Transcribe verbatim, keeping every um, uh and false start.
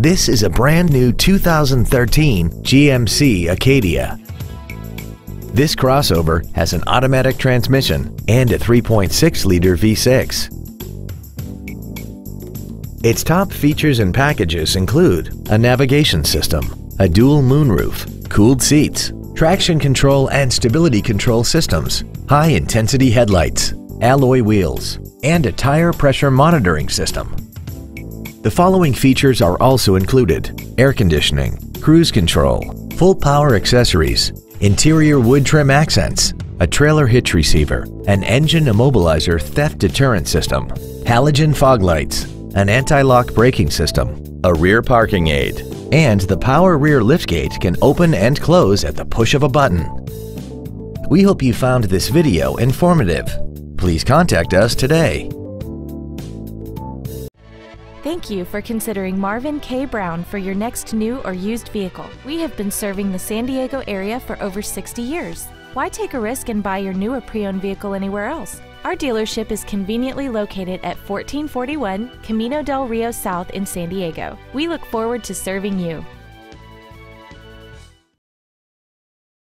This is a brand new two thousand thirteen G M C Acadia. This crossover has an automatic transmission and a three point six liter V six. Its top features and packages include a navigation system, a dual moonroof, cooled seats, traction control and stability control systems, high-intensity headlights, alloy wheels, and a tire pressure monitoring system. The following features are also included: air conditioning, cruise control, full power accessories, interior wood trim accents, a trailer hitch receiver, an engine immobilizer theft deterrent system, halogen fog lights, an anti-lock braking system, a rear parking aid, and the power rear liftgate can open and close at the push of a button. We hope you found this video informative. Please contact us today. Thank you for considering Marvin K. Brown for your next new or used vehicle. We have been serving the San Diego area for over sixty years. Why take a risk and buy your new or pre-owned vehicle anywhere else? Our dealership is conveniently located at fourteen forty-one Camino Del Rio South in San Diego. We look forward to serving you.